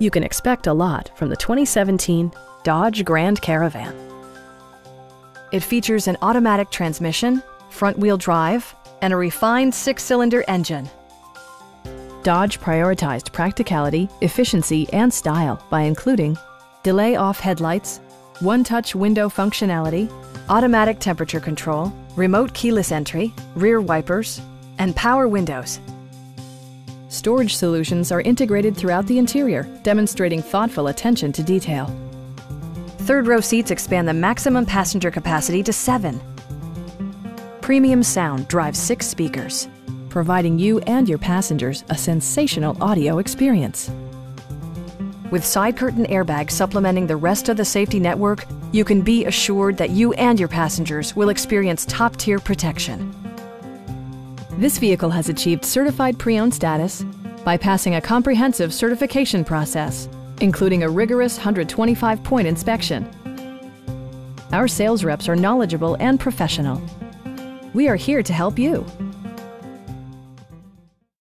You can expect a lot from the 2017 Dodge Grand Caravan. It features an automatic transmission, front-wheel drive, and a refined 6-cylinder engine. Dodge prioritized practicality, efficiency, and style by including delay-off headlights, one-touch window functionality, automatic temperature control, remote keyless entry, rear wipers, and power windows. Storage solutions are integrated throughout the interior, demonstrating thoughtful attention to detail. Third-row seats expand the maximum passenger capacity to 7. Premium sound drives 6 speakers, providing you and your passengers a sensational audio experience. With side curtain airbags supplementing the rest of the safety network, you can be assured that you and your passengers will experience top-tier protection. This vehicle has achieved certified pre-owned status by passing a comprehensive certification process, including a rigorous 125-point inspection. Our sales reps are knowledgeable and professional. We are here to help you.